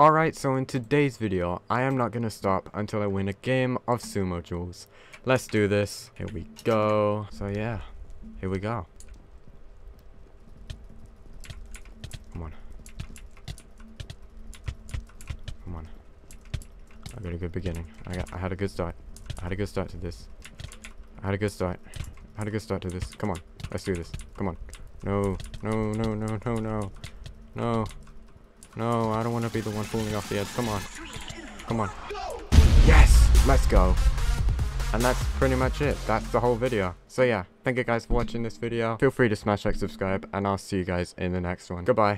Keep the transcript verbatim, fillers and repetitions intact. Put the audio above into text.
Alright, so in today's video, I am not going to stop until I win a game of Sumo Jewels. Let's do this. Here we go. So yeah, here we go. Come on. Come on. I got a good beginning. I, got, I had a good start. I had a good start to this. I had a good start. I had a good start to this. Come on. Let's do this. Come on. No. No, no, no, no, no. No. No, I don't want to be the one falling off the edge. Come on. Come on. Yes! Let's go. And that's pretty much it. That's the whole video. So yeah, thank you guys for watching this video. Feel free to smash like, subscribe, and I'll see you guys in the next one. Goodbye.